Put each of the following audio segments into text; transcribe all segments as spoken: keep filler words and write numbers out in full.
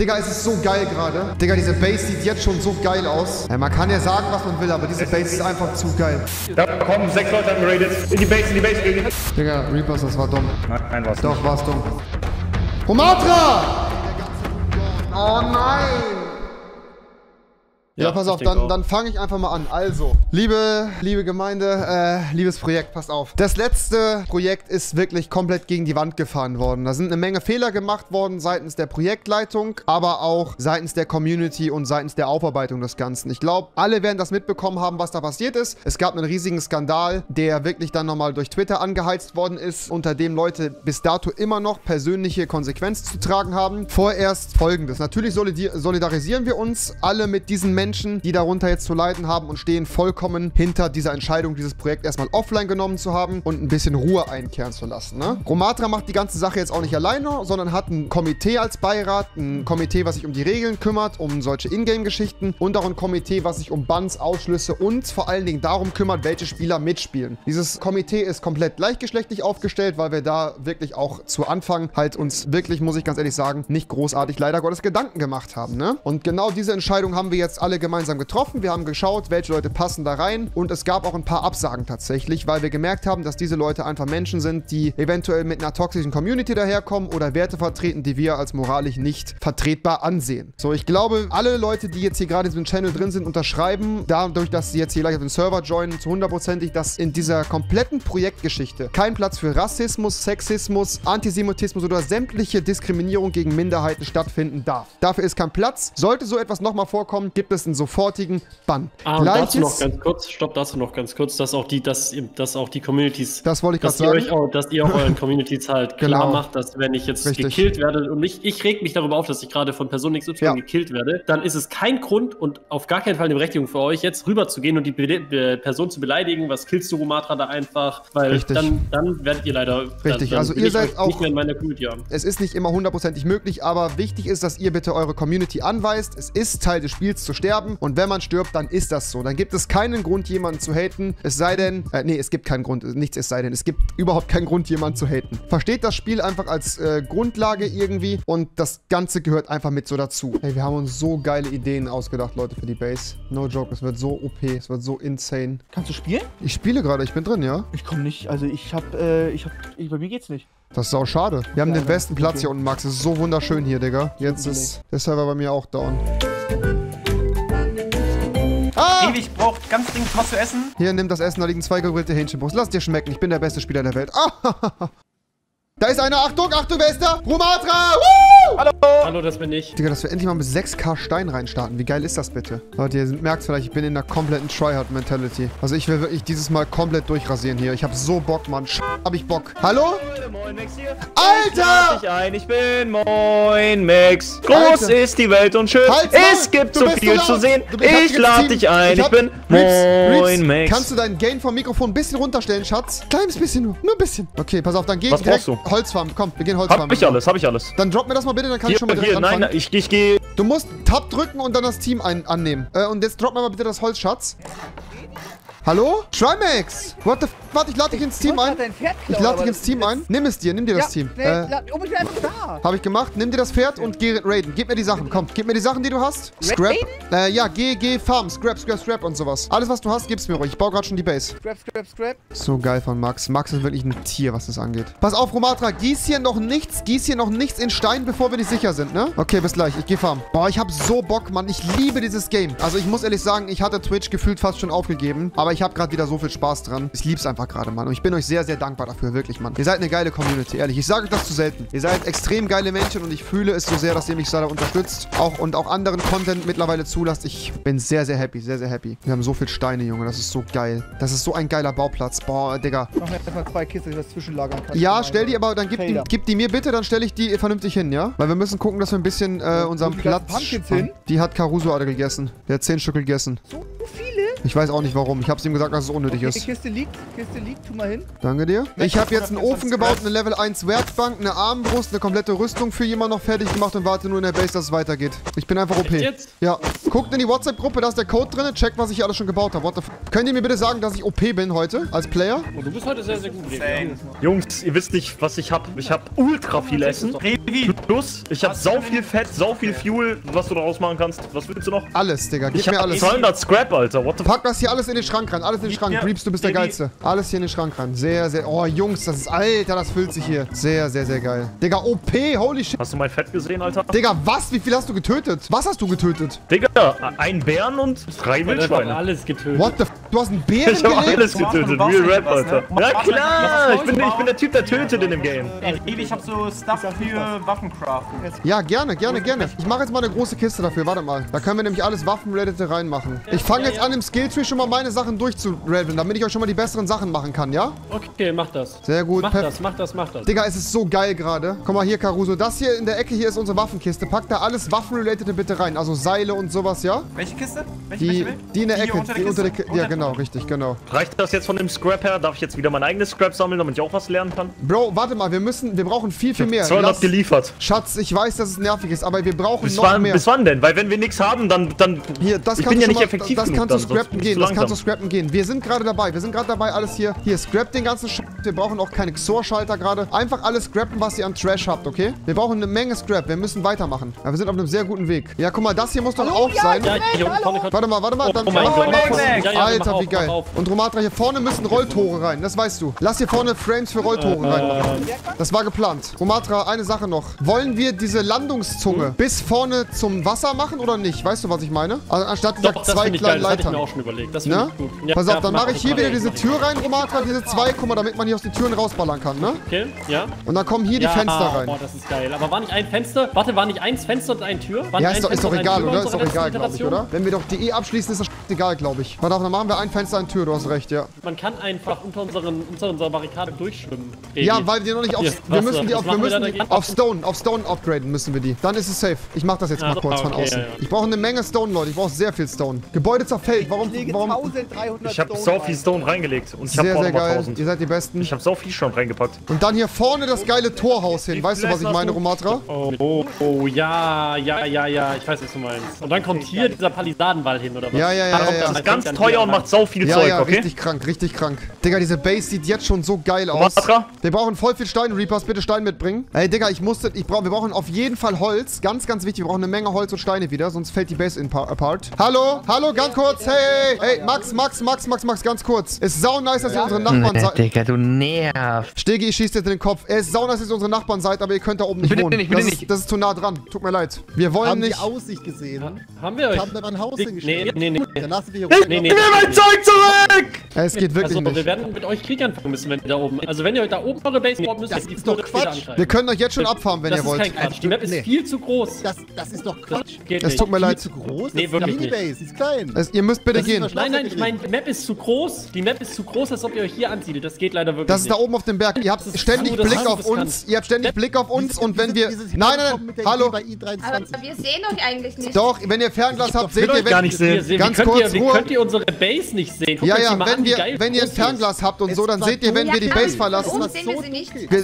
Digga, es ist so geil gerade. Digga, diese Base sieht jetzt schon so geil aus. Ja, man kann ja sagen, was man will, aber diese Base ist einfach zu geil. Da kommen sechs Leute angeradet. In die Base, in die Base. Digga, Reapers, das war dumm. Nein, war's Doch, nicht. war's dumm. Rumathra! Oh nein! Ja, ja, pass auf, dann, dann fange ich einfach mal an. Also, liebe, liebe Gemeinde, äh, liebes Projekt, passt auf. Das letzte Projekt ist wirklich komplett gegen die Wand gefahren worden. Da sind eine Menge Fehler gemacht worden seitens der Projektleitung, aber auch seitens der Community und seitens der Aufarbeitung des Ganzen. Ich glaube, alle werden das mitbekommen haben, was da passiert ist. Es gab einen riesigen Skandal, der wirklich dann nochmal durch Twitter angeheizt worden ist, unter dem Leute bis dato immer noch persönliche Konsequenzen zu tragen haben. Vorerst Folgendes. Natürlich solidarisieren wir uns alle mit diesen Menschen, Menschen, die darunter jetzt zu leiden haben und stehen vollkommen hinter dieser Entscheidung, dieses Projekt erstmal offline genommen zu haben und ein bisschen Ruhe einkehren zu lassen. Ne? Rumathra macht die ganze Sache jetzt auch nicht alleine, sondern hat ein Komitee als Beirat, ein Komitee, was sich um die Regeln kümmert, um solche Ingame-Geschichten und auch ein Komitee, was sich um Bans, Ausschlüsse und vor allen Dingen darum kümmert, welche Spieler mitspielen. Dieses Komitee ist komplett gleichgeschlechtlich aufgestellt, weil wir da wirklich auch zu Anfang halt uns wirklich, muss ich ganz ehrlich sagen, nicht großartig leider Gottes Gedanken gemacht haben. Ne? Und genau diese Entscheidung haben wir jetzt alle gemeinsam getroffen. Wir haben geschaut, welche Leute passen da rein und es gab auch ein paar Absagen tatsächlich, weil wir gemerkt haben, dass diese Leute einfach Menschen sind, die eventuell mit einer toxischen Community daherkommen oder Werte vertreten, die wir als moralisch nicht vertretbar ansehen. So, ich glaube, alle Leute, die jetzt hier gerade in diesem Channel drin sind, unterschreiben, dadurch, dass sie jetzt hier gleich auf den Server joinen, zu hundertprozentig, dass in dieser kompletten Projektgeschichte kein Platz für Rassismus, Sexismus, Antisemitismus oder sämtliche Diskriminierung gegen Minderheiten stattfinden darf. Dafür ist kein Platz. Sollte so etwas nochmal vorkommen, gibt es einen sofortigen Bann. Ah, dazu noch ganz kurz, stopp, dazu noch ganz kurz, dass auch die, dass, dass auch die Communities, das wollte ich gerade sagen, euch auch, dass ihr auch euren Communities halt klar genau. macht, dass wenn ich jetzt Richtig. gekillt werde und mich, ich reg mich darüber auf, dass ich gerade von Person X Y ja. gekillt werde, dann ist es kein Grund und auf gar keinen Fall eine Berechtigung für euch, jetzt rüber zu gehen und die Be Be Person zu beleidigen, was killst du Rumathra da einfach, weil dann, dann werdet ihr leider Richtig. Dann, dann also ihr seid auch, nicht mehr in meiner Community haben. Es ist nicht immer hundertprozentig möglich, aber wichtig ist, dass ihr bitte eure Community anweist, es ist Teil des Spiels zu sterben. Und wenn man stirbt, dann ist das so. Dann gibt es keinen Grund, jemanden zu haten. Es sei denn, äh, nee, es gibt keinen Grund, nichts es sei denn. Es gibt überhaupt keinen Grund, jemanden zu haten. Versteht das Spiel einfach als äh, Grundlage irgendwie und das Ganze gehört einfach mit so dazu. Ey, wir haben uns so geile Ideen ausgedacht, Leute, für die Base. No joke, es wird so O P, es wird so insane. Kannst du spielen? Ich spiele gerade, ich bin drin, ja. Ich komme nicht, also ich hab, äh, ich hab, ich, bei mir geht's nicht. Das ist auch schade. Wir haben ja, den besten Platz okay. hier unten, Max. Es ist so wunderschön hier, Digga. Jetzt ist der Server bei mir auch down. Ah! Ich brauche ganz dringend was zu essen. Hier, nimm das Essen, da liegen zwei gegrillte Hähnchenbrust. Lass dir schmecken, ich bin der beste Spieler der Welt. Ah, da ist einer, Achtung, Achtung, wer ist da? Rumathra! Woo! Hallo! Hallo, das bin ich. Digga, dass wir endlich mal mit sechs K Stein reinstarten. Wie geil ist das bitte? Leute, ihr merkt vielleicht, ich bin in einer kompletten Tryhard-Mentality. Also ich will wirklich dieses Mal komplett durchrasieren hier. Ich hab so Bock, Mann. Sch hab ich Bock. Hallo? Moin, Max hier. Alter! Ich, ein. ich bin Moin, Max. Groß Alter. ist die Welt und schön. Halt's es mal. gibt so viel so zu sehen. Du, ich ich lade dich ein. Ich, ich bin Moin, Reeves. Max. Kannst du deinen Gain vom Mikrofon ein bisschen runterstellen, Schatz? Kleines bisschen nur. Nur ein bisschen. Okay, pass auf, dann geh ich direkt. Was brauchst du? Holzfarm, komm, wir gehen Holzfarm. Hab ich alles, hab ich alles. Dann drop mir das mal bitte, dann kann hier, ich schon mal direkt hier, nein, nein, ich, ich gehe. Du musst Tab drücken und dann das Team ein, annehmen. Äh, und jetzt drop mir mal bitte das Holz, Schatz. Hallo? Trymacs! What the f... Warte, ich lade dich ins Team ein. Ich lade dich ins Team ein. Nimm es dir, nimm dir das Team. Äh, hab ich gemacht. Nimm dir das Pferd und geh raiden. Gib mir die Sachen, komm. Gib mir die Sachen, die du hast. Scrap. Äh, ja, geh, geh, farm. Scrap, scrap, scrap und sowas. Alles, was du hast, gib's mir ruhig. Ich baue gerade schon die Base. Scrap, scrap, scrap. So geil von Max. Max ist wirklich ein Tier, was das angeht. Pass auf, Rumathra. Gieß hier noch nichts. Gieß hier noch nichts in Stein, bevor wir nicht sicher sind, ne? Okay, bis gleich. Ich geh farm. Boah, ich hab so Bock, Mann. Ich liebe dieses Game. Also, ich muss ehrlich sagen, ich hatte Twitch gefühlt fast schon aufgegeben. Aber ich habe gerade wieder so viel Spaß dran. Ich lieb's einfach gerade, Mann. Und ich bin euch sehr, sehr dankbar dafür. Wirklich, Mann. Ihr seid eine geile Community, ehrlich. Ich sage euch das zu selten. Ihr seid extrem geile Menschen und ich fühle es so sehr, dass ihr mich da unterstützt. Auch und auch anderen Content mittlerweile zulasst. Ich bin sehr, sehr happy. Sehr, sehr happy. Wir haben so viele Steine, Junge. Das ist so geil. Das ist so ein geiler Bauplatz. Boah, Digga. Ich mach jetzt erstmal zwei Kisten, die ich das zwischenlagern kann. Ja, stell die aber, dann gib die, gib die mir bitte, dann stelle ich die vernünftig hin, ja? Weil wir müssen gucken, dass wir ein bisschen äh, unseren Platz... Hin? Die hat Karuzo alle gegessen. Der hat zehn Stück gegessen. So viele? Ich weiß auch nicht, warum. Ich hab's ihm gesagt, dass es unnötig ist. Die Kiste liegt, Kiste liegt, tu mal hin. Danke dir. Ich habe jetzt einen Ofen gebaut, eine Level eins Werkbank, eine Armbrust, eine komplette Rüstung für jemanden noch fertig gemacht und warte nur in der Base, dass es weitergeht. Ich bin einfach O P. Jetzt? Ja. Guckt in die WhatsApp-Gruppe, da ist der Code drin. Checkt, was ich hier alles schon gebaut habe. What the f***? Könnt ihr mir bitte sagen, dass ich O P bin heute als Player? Oh, du bist heute sehr, sehr gut. Jungs, ihr wisst nicht, was ich hab. Ich hab ultra viel Essen. Plus, ich hab sau viel Fett, sau viel Fuel, was du daraus machen kannst. Was willst du noch? Alles, Digga. Gib mir alles. zweihundert Scrap, Alter. What the fuck? Pack das hier alles in den Schrank rein. Alles in den Schrank. Creeps, du bist der Geilste. Alles hier in den Schrank rein. Sehr, sehr. Oh, Jungs, das ist. Alter, das füllt sich hier. Sehr, sehr, sehr geil. Digga, O P. Holy shit. Hast du mein Fett gesehen, Alter? Digga, was? Wie viel hast du getötet? Was hast du getötet? Digga, ein Bären und drei Wildschweine. Alles getötet. What the fuck? Du hast einen Bären getötet? Ich hab alles getötet. Real Rap, Alter. Na klar, ich bin Ich bin der Typ, der tötet in dem Game. Ey, ich hab so Stuff für Waffencraften. Ja, gerne, gerne, gerne. Ich mache jetzt mal eine große Kiste dafür. Warte mal. Da können wir nämlich alles Waffenreddete reinmachen. Ich fange jetzt an, im Skilltree schon mal meine Sachen durchzuredden, damit ich euch schon mal die besseren Sachen machen kann, ja? Okay, mach das. Sehr gut. Mach das, mach das, mach das. Digga, es ist so geil gerade. Guck mal hier, Karuzo. Das hier in der Ecke hier ist unsere Waffenkiste. Pack da alles Waffenrelatete bitte rein. Also Seile und sowas, ja? Welche Kiste? Welche, die, welche die in der die Ecke. Unter die unter der Kiste? Ja, genau, richtig, genau. Reicht das jetzt von dem Scrap her? Darf ich jetzt wieder mein eigenes Scrap sammeln, damit ich auch was lernen kann? Bro, warte mal, wir müssen, wir brauchen viel, viel mehr. zweihundert geliefert. Schatz, ich weiß, dass es nervig ist, aber wir brauchen bis noch wann, mehr. Bis wann denn? Weil wenn wir nichts haben, dann, dann hier, das ich bin ja nicht mal, effektiv das genug. Kannst dann, du scrappen gehen, das kannst du scrappen gehen. Wir sind gerade dabei, wir sind gerade dabei, alles hier. Hier, scrap den ganzen Sch... Wir brauchen auch keine Xor-Schalter gerade. Einfach alles scrappen, was ihr an Trash habt, okay? Wir brauchen eine Menge Scrap, wir müssen weitermachen. Aber wir sind auf einem sehr guten Weg. Ja, guck mal, das hier muss doch hallo, auch ja, sein. Ja, ja, warte mal, warte mal. Dann oh mein Gott. Ja, ja, Alter, auf, wie geil. Und Rumathra, hier vorne müssen Rolltore rein, das weißt du. Lass hier vorne Frames für Rolltoren äh, reinmachen. Das war geplant. Rumathra, eine Sache noch. Wollen wir diese Landungszunge mhm. bis vorne zum Wasser machen oder nicht? Weißt du, was ich meine? Also anstatt dieser zwei kleinen Leitern. Das hab ich mir auch schon überlegt. Das finde ich gut. Ja, pass auf, ja, dann mache ich hier wieder diese Tür rein, Rumathra, diese zwei, guck mal, damit man hier aus den Türen rausballern kann, ne? Okay, ja. Und dann kommen hier ja, die Fenster rein. Boah, das ist geil. Aber war nicht ein Fenster? Warte, war nicht eins Fenster und eine Tür? War ja, ist doch, ist doch egal, oder? Ist doch egal, glaube ich, oder? Wenn wir doch die E abschließen, ist das egal, glaube ich. Warte auf, dann machen wir ein Fenster, eine Tür. Du hast recht, ja. Man kann einfach unter unseren, unter unserer Barrikade durchschwimmen. Baby. Ja, weil wir noch nicht auf... Hier, wir müssen die auf... Wir müssen die auf Stone, auf Stone upgraden müssen wir die. Dann ist es safe. Ich mach das jetzt mal ah, kurz okay, von außen. Ja, ja. Ich brauche eine Menge Stone, Leute. Ich brauche sehr viel Stone. Gebäude zerfällt. Warum? Ich, warum? ich habe so viel Stone reingelegt. Und ich sehr, sehr geil. tausend. Ihr seid die Besten. Ich habe so viel schon reingepackt. Und dann hier vorne das geile Torhaus hin. Weißt du, was ich meine, Rumathra? Oh, oh, oh, ja, ja, ja, ja. Ich weiß, was du meinst. Und dann kommt hier dieser Palisadenwall hin, oder was? Ja, ja, ja. ja, ja. Das ist ganz teuer und macht so viel ja, Zeug, ja, okay? Richtig krank, richtig krank. Digga, diese Base sieht jetzt schon so geil aus. Wir brauchen voll viel Stein, Reapers. Bitte Stein mitbringen. Ey, Digga, ich musste... Ich brauch, wir brauchen auf jeden Fall Holz. Ganz, ganz wichtig. Wir brauchen eine Menge Holz und Steine wieder, sonst fällt die Base in apart. Hallo, hallo, ganz kurz. Hey, hey, Max, Max, Max, Max, Max, ganz kurz. Ist sau nice, dass ihr unsere Nachbarn seid. Digga, du nervst. Stegi, ich schieß dir in den Kopf. Es ist sau nice, dass ihr unsere Nachbarn seid, aber ihr könnt da oben nicht wohnen. Das ist, das ist zu nah dran. Tut mir leid. Wir wollen haben nicht... Haben die Aussicht gesehen? Ha haben wir euch? Haben da ein Haus hingestellt? Nee, nee, nee. Danach sind wir hier nee, nee, nee, mein Zeug zurück! Ey, es geht wirklich also, nicht. Wir werden mit euch Krieg anfangen müssen, wenn ihr da oben... Also, wenn ihr euch da oben eure Base bauen müsst, ist doch Quatsch. Wir können euch jetzt schon abfahren, wenn das ihr wollt. Das ist kein Quatsch. Die Map ist nee. viel zu groß. Das, das ist doch Quatsch. Es tut mir leid. Zu groß? Nee, wirklich nicht. Die Minibase ist klein. Es, ihr müsst bitte gehen. Nein, nein, ich meine, die Map ist zu groß. Die Map ist zu groß, als ob ihr euch hier ansiedelt. Das geht leider wirklich nicht. Das ist nicht. Da oben auf dem Berg. Ihr habt ständig Blick auf uns. Ihr habt ständig Blick auf uns. Und wenn wir... Nein, nein, nein. Hallo. Aber wir sehen euch eigentlich nicht. Doch, wenn ihr Fernglas habt, seht ihr... gar nicht sehen. Ganz kurz, Ruhe. Könnt ihr unsere Base nicht sehen? Ja, ja, wenn ihr ein Fernglas habt und so, dann seht ihr, wenn wir die Base verlassen.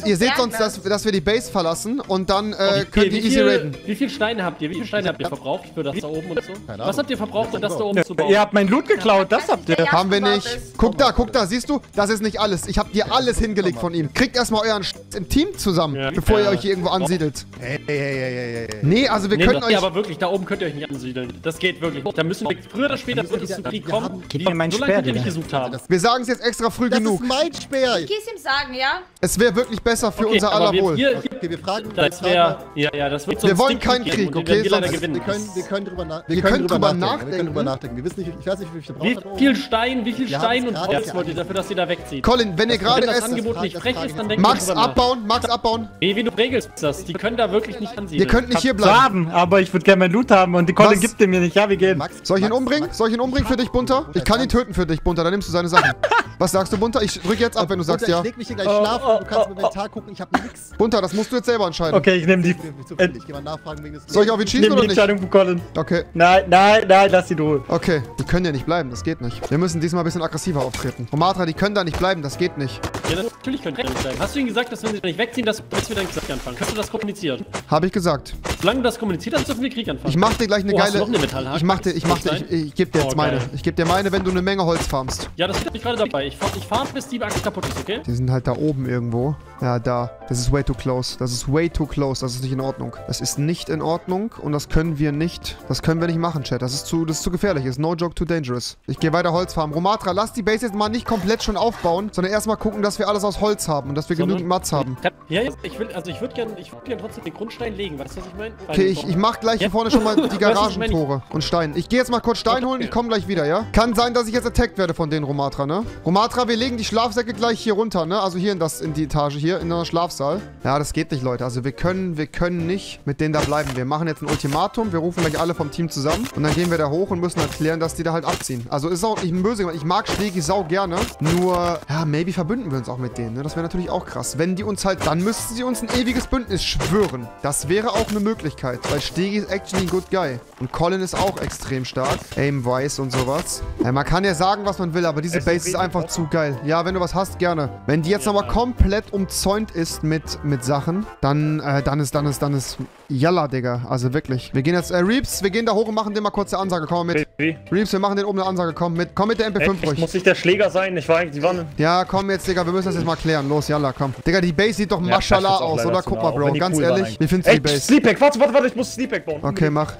Ihr seht sonst, dass, dass wir die Base verlassen und dann äh, okay, könnt ihr easy raiden. Wie viel Steine habt ihr? Wie viel Steine habt ihr verbraucht für das da oben und so? Was habt ihr verbraucht, um das da oben zu bauen? Ihr habt meinen Loot geklaut, das habt ihr. Haben wir nicht. Guck da, guck da, siehst du? Das ist nicht alles. Ich hab dir alles hingelegt von ihm. Kriegt erstmal euren Sch im Team zusammen, ja, bevor ihr euch hier irgendwo ansiedelt. Hey, hey, hey, hey, hey. Nee, also wir nee, können euch... Ja, aber wirklich, da oben könnt ihr euch nicht ansiedeln. Das geht wirklich. Da müssen wir früher oder später zu Krieg kommen, die so lange ihr nicht gesucht haben. Wir sagen es jetzt extra früh genug. Das ist mein Speer. Ich kann's ihm sagen, ja? Es wäre wirklich besser für okay, unser aller wir Wohl. Hier, okay, wir fragen, das wär, ja, ja, das wird so wir wollen keinen Krieg, okay? Wir, sonst, wir, können, wir können drüber, na wir wir können drüber, drüber nachdenken. Wir können drüber nachdenken. Wir wissen nicht, ich weiß nicht, wie viel Stein. Wie viel Stein, wie viel Stein und Holz wollt ihr dafür, dass ihr da wegzieht? Colin, wenn ihr gerade das Angebot nicht frech ist, dann denkt ihr Max abbauen, Max abbauen. Nee, wie du regelst das. Die können da wirklich nicht ansiedeln. Ihr könnt nicht hier bleiben. Aber ich würde gerne meinen Loot haben und die Colin gibt den mir nicht. Ja, wir gehen. Soll ich ihn umbringen? Soll ich ihn umbringen für dich, Bunter? Ich kann ihn töten für dich, Bunter. Dann nimmst du seine Sachen. Was sagst du, Bunter? Ich drück jetzt ab, wenn du sagst ja. Ich leg mich hier gleich schlafen. Du kannst mit Inventar gucken, ich hab nix. Bunter, das musst du jetzt selber entscheiden. Okay, ich nehme die... Ich geh mal nachfragen wegen des... Soll ich auf ihn schießen oder nicht? Ich nehme die Entscheidung von Colin. Okay. Nein, nein, nein, lass die Ruhe. Okay, die können ja nicht bleiben, das geht nicht. Wir müssen diesmal ein bisschen aggressiver auftreten. Rumathra, die können da nicht bleiben, das geht nicht. Ja, natürlich könnt ihr nicht sagen. Hast du ihnen gesagt, dass wenn sie nicht wegziehen, dass wir dann Krieg anfangen? Hast du das kommuniziert? Habe ich gesagt. Solange du das kommuniziert hast, dürfen wir Krieg anfangen. Ich mach dir gleich eine oh, geile... Hast du noch eine Metallhake? Ich mach dir, ich mach dir, ich, ich geb dir jetzt oh, meine. Ich geb dir meine, wenn du eine Menge Holz farmst. Ja, das steht mich gerade dabei. Ich fahr, ich fahr, bis die Axt kaputt ist, okay? Die sind halt da oben irgendwo. Ja, da. Das ist way too close. Das ist way too close. Das ist nicht in Ordnung. Das ist nicht in Ordnung und das können wir nicht. Das können wir nicht machen, Chat. Das ist zu, das ist zu gefährlich. Das ist no joke, too dangerous. Ich gehe weiter Holz farmen. Rumathra, lass die Base jetzt mal nicht komplett schon aufbauen, sondern erstmal gucken, dass wir alles aus Holz haben und dass wir genügend Mats haben. Ja, ich will, also ich würde gerne, ich würde gerne trotzdem den Grundstein legen. Weißt du, was ich meine? Okay, ich, ich mach gleich hier vorne schon mal die Garagentore und Stein. Ich gehe jetzt mal kurz Stein holen, ich komme gleich wieder, ja? Kann sein, dass ich jetzt attackt werde von denen, Rumathra, ne? Rumathra, wir legen die Schlafsäcke gleich hier runter, ne? Also hier in das, in die Etage hier, in der Schlafsaal. Ja, das geht nicht, Leute. Also wir können, wir können nicht mit denen da bleiben. Wir machen jetzt ein Ultimatum, wir rufen gleich alle vom Team zusammen und dann gehen wir da hoch und müssen erklären, dass die da halt abziehen. Also ist auch nicht böse gemeint. Ich mag Stegi sau gerne, nur, ja, maybe verbünden wir uns auch mit denen, ne? Das wäre natürlich auch krass. Wenn die uns halt, dann müssten sie uns ein ewiges Bündnis schwören. Das wäre auch eine Möglichkeit, weil Stegi ist actually ein good guy. Und Colin ist auch extrem stark. Aim-wise und sowas. Ja, man kann ja sagen, was man will, aber diese Base ist einfach zu geil. Ja, wenn du was hast, gerne. Wenn die jetzt nochmal komplett umzäunt ist mit, mit Sachen, dann, äh, dann ist, dann ist, dann ist, jalla, Digga. Also wirklich. Wir gehen jetzt, äh, Reaps, wir gehen da hoch und machen dem mal kurz eine Ansage. Komm mal mit. Reaps, wir machen den oben eine Ansage. Komm mit, komm mit der M P fünf ruhig. Muss nicht der Schläger sein, ich war eigentlich die Wanne. Ja, komm jetzt, Digga, wir müssen das jetzt mal klären. Los, jalla, komm. Digga, die Base sieht doch ja, maschallah aus, oder? Guck mal, Bro, ganz cool ehrlich. Wie findest du die Base? Sleepack, warte, warte, warte, ich muss Sleepack bauen. Okay, mach.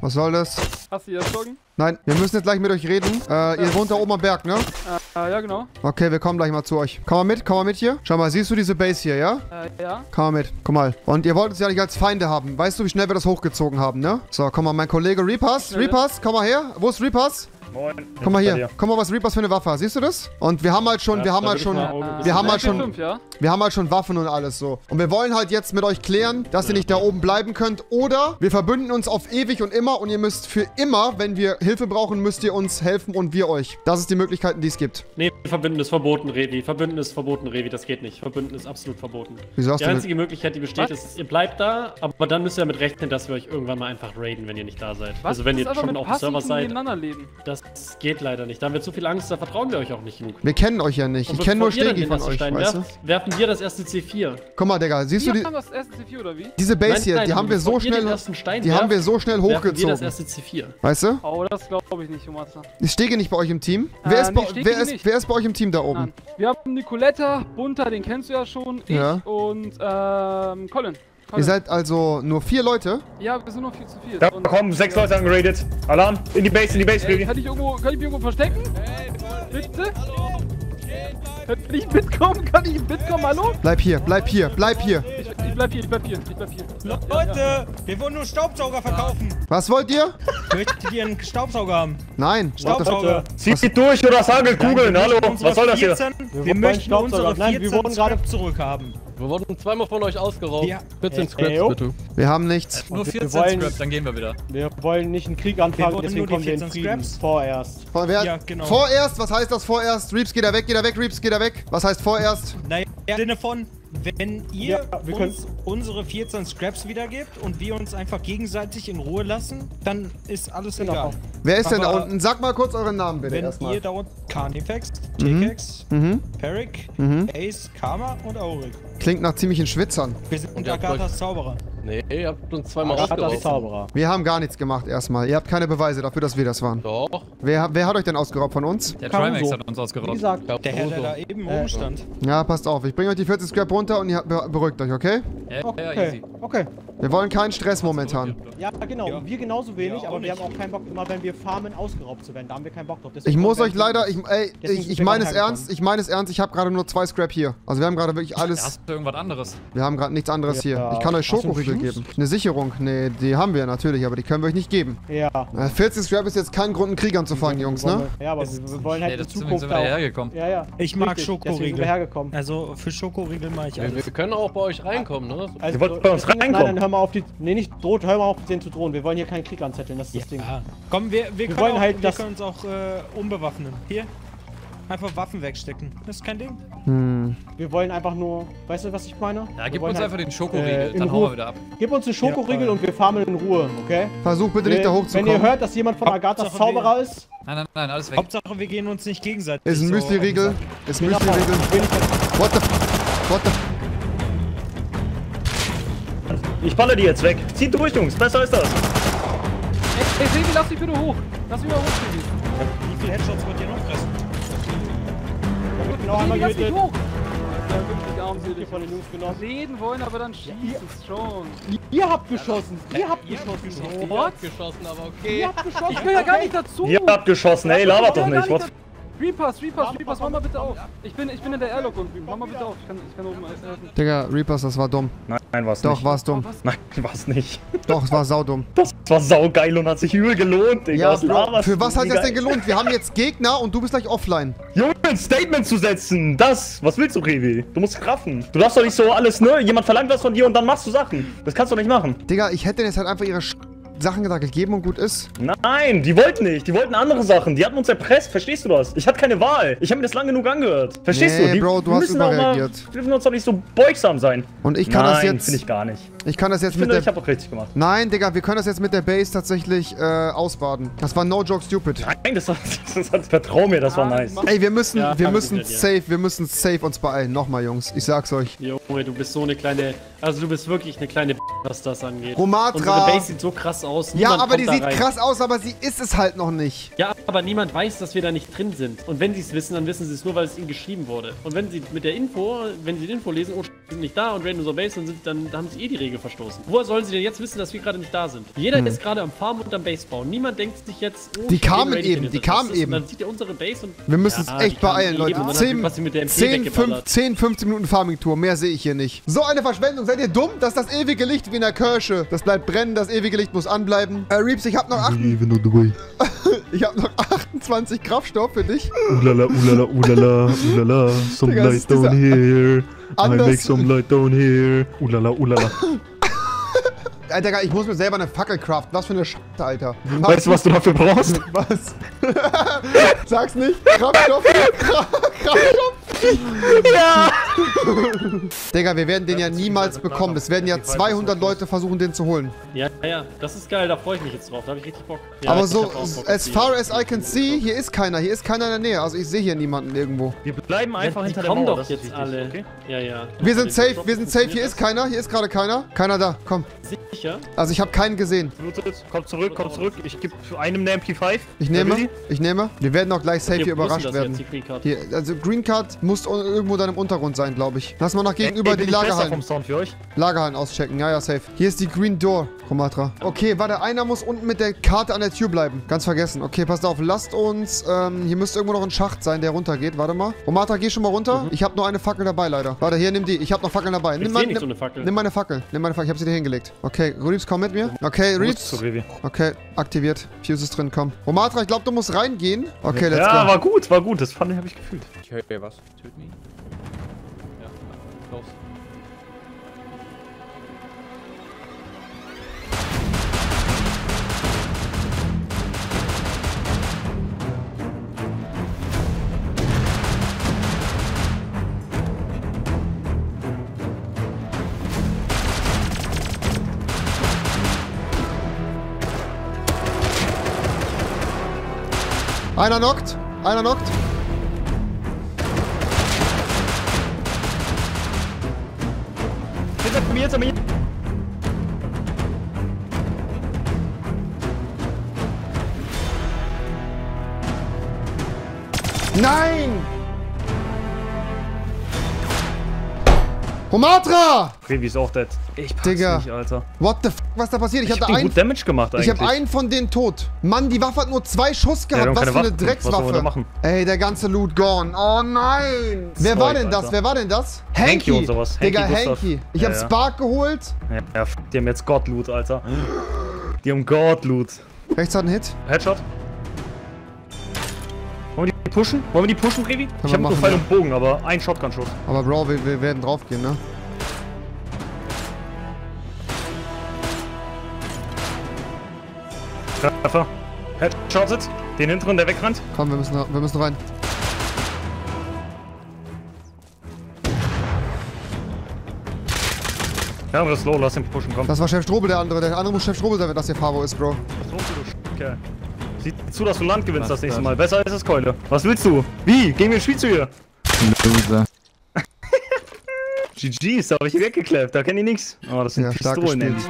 Was soll das? Hast du die erzogen? Nein, wir müssen jetzt gleich mit euch reden. Äh, ihr wohnt da oben am Berg, ne? Äh, ja, genau. Okay, wir kommen gleich mal zu euch. Komm mal mit, komm mal mit hier. Schau mal, siehst du diese Base hier, ja? Äh, ja. Komm mal mit, guck mal. Und ihr wollt uns ja nicht als Feinde haben. Weißt du, wie schnell wir das hochgezogen haben, ne? So, komm mal, mein Kollege Reapers. Reapers, komm mal her. Wo ist Reapers? Moin. Komm mal hier. Guck mal, was Reapers für eine Waffe hat. Siehst du das? Und wir haben halt schon, ja, wir haben halt schon, wir haben halt schon, fünf, ja? wir haben halt schon Waffen und alles so. Und wir wollen halt jetzt mit euch klären, dass ihr nicht da oben bleiben könnt. Oder wir verbünden uns auf ewig und immer. Und ihr müsst für immer, wenn wir Hilfe brauchen, müsst ihr uns helfen und wir euch. Das ist die Möglichkeiten, die es gibt. Nee, verbünden ist verboten, Revi. Verbünden ist verboten, Revi. Das geht nicht. Verbünden ist absolut verboten. Wieso hast du das? Die einzige Möglichkeit, die besteht, was? ist, ihr bleibt da. Aber dann müsst ihr damit rechnen, dass wir euch irgendwann mal einfach raiden, wenn ihr nicht da seid. Was? Also wenn ihr schon auf dem Server seid. Das Das geht leider nicht. Da haben wir zu viel Angst, da vertrauen wir euch auch nicht genug. Wir kennen euch ja nicht. Und ich kenne nur Stegi von euch, weißt du? Werfen wir das erste C vier. Guck mal, Digga, siehst wir du die... Haben das erste C vier, oder wie? Diese Base nein, hier, nein, die, haben wir, so schnell, die haben wir so schnell hochgezogen. Wir das erste C vier. Weißt du? Oh, das glaube ich nicht, Rumathra. Ist Stegi nicht bei euch im Team? Äh, wer, ist nee, bei, wer, ist, wer ist bei euch im Team da oben? Nein. Wir haben Nicoletta, Bunter, den kennst du ja schon, ich ja. und ähm, Colin. Ihr seid also nur vier Leute? Ja, wir sind nur vier zu vier. Da und kommen sechs ja. Leute angeradet. Alarm, in die Base, in die Base, Baby. Kann ich irgendwo, kann ich mich irgendwo verstecken? Hey, bitte? Hallo? Kann ich mitkommen? Kann ich mitkommen? Hallo? Bleib hier, bleib hier, bleib hier. Ich, ich bleib hier, ich bleib hier, ich bleib hier. Leute, ja. wir wollen nur Staubsauger verkaufen. Was wollt ihr? Möchtet ihr einen Staubsauger haben? Nein. Staubsauger. Zieht die durch oder Sagelkugeln, hallo? Was soll das hier? Wir, wir möchten unsere Nein, wir wurden gerade zurückhaben. Wir wurden zweimal von euch ausgeraubt. Ja. vierzehn Scraps, ey, bitte. Wir haben nichts. Nur vierzehn wollen, Scraps, dann gehen wir wieder. Wir wollen nicht einen Krieg anfangen, deswegen kommen wir in Frieden. Scraps? Vorerst. Vorerst? Ja, genau. Vorerst? Was heißt das vorerst? Reeps, geht da weg, geht da weg, Reeps, geht da weg. Was heißt vorerst? Naja, im Sinne von, wenn ihr ja, uns unsere vierzehn Scraps wiedergebt und wir uns einfach gegenseitig in Ruhe lassen, dann ist alles genau. egal. Wer ist aber denn da unten? Sag mal kurz euren Namen bitte erstmal. Wenn ihr da unten Carnifex, T-Kex, mhm. Peric, mhm. Ace, Karma und Auric. Klingt nach ziemlichen Schwitzern. Wir sind und Agathas Zauberer. Nee, ihr habt uns zweimal ausgeraubt. Wir haben gar nichts gemacht erstmal. Ihr habt keine Beweise dafür, dass wir das waren. Doch. Wer, wer hat euch denn ausgeraubt von uns? Der Trymacs hat uns ausgeraubt. Wie gesagt, der Herr, der da eben äh. rumstand. Ja, passt auf. Ich bringe euch die vierzehn Scrap runter und ihr beruhigt euch, okay? Okay. Okay. Wir wollen keinen Stress momentan. Ja, genau. Ja. Wir genauso wenig, ja, aber wir haben auch keinen Bock, immer wenn wir farmen, ausgeraubt zu werden. Da haben wir keinen Bock drauf. Deswegen ich muss euch leider... Ich, ey, ich, ich meine es ernst. Ich meine es ernst. Ich habe gerade nur zwei Scrap hier. Also wir haben gerade wirklich alles... Ja, hast du irgendwas anderes? Wir haben gerade nichts anderes ja. hier. Ich kann euch Schokoriegel geben. Eine Sicherung, nee, die haben wir natürlich, aber die können wir euch nicht geben. Ja. vierzehn Scrap ist jetzt kein Grund, einen Krieg anzufangen, Jungs, ne? Ja, aber wir, wir wollen halt nee, in Zukunft sind wir hergekommen. Ja, ja. Ich mag Schokoriegel. Also für Schokoriegel mache ich alles. Wir, wir können auch bei euch reinkommen, ne? Also, ihr wollt bei uns reinkommen? Nein, dann hör mal auf die... Nee, nicht droht, hör mal auf, denen zu drohen. Wir wollen hier keinen Krieg anzetteln, das ist ja. das Ding. Komm, wir, wir, wir können, wollen auch, halt wir das können uns auch äh, unbewaffnen. Hier. Einfach Waffen wegstecken. Das ist kein Ding. Hm. Wir wollen einfach nur... Weißt du, was ich meine? Ja, gib uns halt einfach den Schokoriegel, äh, dann hauen wir wieder ab. Gib uns den Schokoriegel ja, und wir farmen in Ruhe, okay? Versuch bitte nicht da hochzukommen. Wenn ihr hört, dass jemand von Agathas Hauptsache Zauberer ist... Nein, nein, nein, alles weg. Hauptsache, wir gehen uns nicht gegenseitig. Ist ein Müsli-Riegel. So ist ein Müsli-Riegel. What the f... What the f... Ich balle die jetzt weg. Zieht durch, Jungs. Besser ist das. Ey, Sebi, lass dich bitte hoch. Lass mich mal hoch, Sebi. Wie viele Headshots wollt ihr noch fressen? Genau, einmal geht hoch. Ja, wirklich armselig von den Jungs genommen. Reden wollen, aber dann schießt ja, es schon. Ihr habt geschossen. Ihr habt geschossen. Ihr habt geschossen, aber okay. Ihr habt geschossen. Ich will ja gar nicht dazu. Ihr habt geschossen. Ey, labert doch nicht. Was? Reapers, Reapers, Reapers, mach mal bitte auf. Ich bin, ich bin in der Airlock unten. Mach mal bitte auf. Ich kann, ich kann oben alles helfen. Digga, Reapers, das war dumm. Nein, nein, war's nicht. Doch, war's dumm. Nein, war's nicht. Doch, es war saudumm. Das war saugeil und hat sich übel gelohnt, Digga. Ja, für was hat das denn gelohnt? Wir haben jetzt Gegner und du bist gleich offline. Junge, ein Statement zu setzen. Das, was willst du, Revi? Du musst raffen. Du darfst doch nicht so alles, ne? Jemand verlangt was von dir und dann machst du Sachen. Das kannst du nicht machen. Digga, ich hätte jetzt halt einfach ihre Sch... Sachen gesagt, gegeben und gut ist? Nein, die wollten nicht. Die wollten andere Sachen. Die hatten uns erpresst. Verstehst du das? Ich hatte keine Wahl. Ich habe mir das lang genug angehört. Verstehst nee, du? Die Bro, du müssen hast überreagiert. Mal, wir dürfen uns doch nicht so beugsam sein. Und ich kann Nein, das jetzt... finde ich gar nicht. Ich kann das jetzt ich mit finde, der... Ich habe auch richtig gemacht. Nein, Digga, wir können das jetzt mit der Base tatsächlich äh, ausbaden. Das war no joke stupid. Nein, das war... Das war vertrau mir, das war nice. Ey, wir müssen... Ja, wir müssen gut, safe... Ja. Wir müssen safe uns beeilen. Nochmal, Jungs. Ich sag's euch. Junge, du bist so eine kleine... Also du bist wirklich eine kleine B***, was das angeht. Rumathra! Unsere Base sieht so krass aus. Ja, aber die sieht krass aus, aber sie ist es halt noch nicht. Ja, aber niemand weiß, dass wir da nicht drin sind. Und wenn sie es wissen, dann wissen sie es nur, weil es ihnen geschrieben wurde. Und wenn sie mit der Info, wenn sie die Info lesen, oh, wir sind nicht da und raiden unsere Base, dann, sind, dann, dann haben sie eh die Regel verstoßen. Woher sollen sie denn jetzt wissen, dass wir gerade nicht da sind? Jeder hm. ist gerade am Farm und am Base bauen. Niemand denkt sich jetzt, oh, die kamen eben, die kamen eben. Dann sieht er unsere Base und... Wir müssen ja, uns echt beeilen, Leute. zehn, fünfzehn Minuten Farming-Tour, mehr sehe ich hier nicht. So eine Verschwendung, seid ihr dumm? Das ist das ewige Licht wie in der Kirche. Das bleibt brennen, das ewige Licht muss anbleiben. Äh, Reeps, ich hab noch acht... Ich hab noch achtundzwanzig Kraftstoff für dich. Ulala, ulala, ulala, ulala. Some Digga, light down here. Anders. I make some light down here. Ulala, ulala. Alter, ich muss mir selber eine Fackel craften. Was für eine Scheiße, Alter. Mach weißt du, was du dafür brauchst? Was? Sag's nicht. Kraftstoff. Kraftstoff. Ja. Digga, wir werden den ja niemals bekommen. Es werden ja zweihundert Leute versuchen, den zu holen. Ja, ja, das ist geil. Da freue ich mich jetzt drauf. Da habe ich richtig Bock. Ja, aber so, Bock, as far as I can see, hier ist keiner. Hier ist keiner in der Nähe. Also ich sehe hier niemanden irgendwo. Wir bleiben einfach ja, hinter der Mauer. Doch das jetzt alle. Okay? Ja, ja. Wir sind safe. Wir sind safe. Hier ist keiner. Hier ist gerade keiner. Keiner da. Komm. Sicher? Also ich habe keinen gesehen. Komm zurück. Komm zurück. Ich gebe einem eine M P fünf. Ich nehme. Ich nehme. Wir werden auch gleich safe okay, hier überrascht werden. Green hier, also Green Card muss irgendwo dann im Untergrund sein, glaube ich. Lass mal nach gegenüber ey, ey, die Lagerhallen. Lagerhallen auschecken. Ja, ja, safe. Hier ist die Green Door, Rumathra. Okay, warte, einer muss unten mit der Karte an der Tür bleiben. Ganz vergessen. Okay, passt auf. Lasst uns, ähm, hier müsste irgendwo noch ein Schacht sein, der runter geht. Warte mal. Rumathra, geh schon mal runter. Mhm. Ich habe nur eine Fackel dabei, leider. Warte, hier, nimm die. Ich habe noch Fackeln dabei. Nimm, mein, nimm, so eine Fackel. nimm meine Fackel. Nimm meine Fackel. Ich habe sie dir hingelegt. Okay, Reeps, komm mit mir. Okay, Reeps. Okay, aktiviert. Fuse ist drin, komm. Rumathra, ich glaube, du musst reingehen. Okay, let's go. Ja, war gut, war gut. Das fand ich, habe ich gefühlt. Ich höre hier was. Töten ihn. Ja, los. Einer knockt, einer knockt. Hinter mir, hinter mir. Nein! Rumathra! Revi ist auch dead. Ich pass Digga. nicht, Alter. What the f***, was da passiert? Ich, ich hab da einen gut Damage gemacht eigentlich. Ich hab einen von denen tot. Mann, die Waffe hat nur zwei Schuss gehabt. Ja, was für eine Waffen. Dreckswaffe. Ey, der ganze Loot gone. Oh nein. Wer Sorry, war denn Alter. das? Wer war denn das? Hanky. Hanky und sowas. Hanky, Digga, Gustav. Hanky. Ich ja, hab ja. Spark geholt. Ja, ja, f***, die haben jetzt God-Loot, Alter. Die haben God-Loot. Rechts hat einen Hit. Headshot. Wollen wir die pushen? Wollen wir die pushen, Revi? Ich hab nur Pfeil ja. und Bogen, aber ein Shotgun-Schuss. Aber Bro, wir, wir werden draufgehen, ne? Treffer. Headshot. Den hinteren, der wegrennt. Komm, wir müssen, wir müssen rein. Der andere ist low, lass den pushen, komm. Das war Chefstrobel, der andere. Der andere muss Chefstrobel sein, wenn das hier Fabo ist, Bro. Chefstrobel, du Sch***kerl. Sieh zu, dass du Land gewinnst das nächste Mal. Besser ist es, Keule. Was willst du? Wie? Gegen wen spielst du hier? Loser. G Gs, da hab ich hier weggekläfft, da kenn ich nix. Oh, das sind ja, Pistolen, nämlich.